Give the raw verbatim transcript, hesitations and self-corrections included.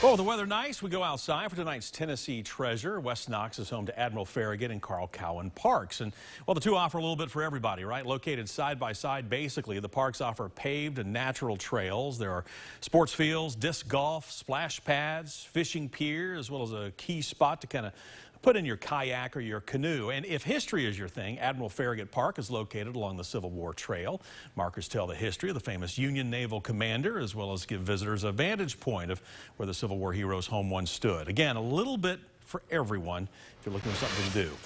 Well, the weather nice. We go outside for tonight's Tennessee Treasure. West Knox is home to Admiral Farragut and Carl Cowan Parks. And, well, the two offer a little bit for everybody, right? Located side by side, basically, the parks offer paved and natural trails. There are sports fields, disc golf, splash pads, fishing pier, as well as a key spot to kind of put in your kayak or your canoe. And if history is your thing, Admiral Farragut Park is located along the Civil War Trail. Markers tell the history of the famous Union naval commander, as well as give visitors a vantage point of where the Civil War hero's home once stood. Again, a little bit for everyone if you're looking for something to do.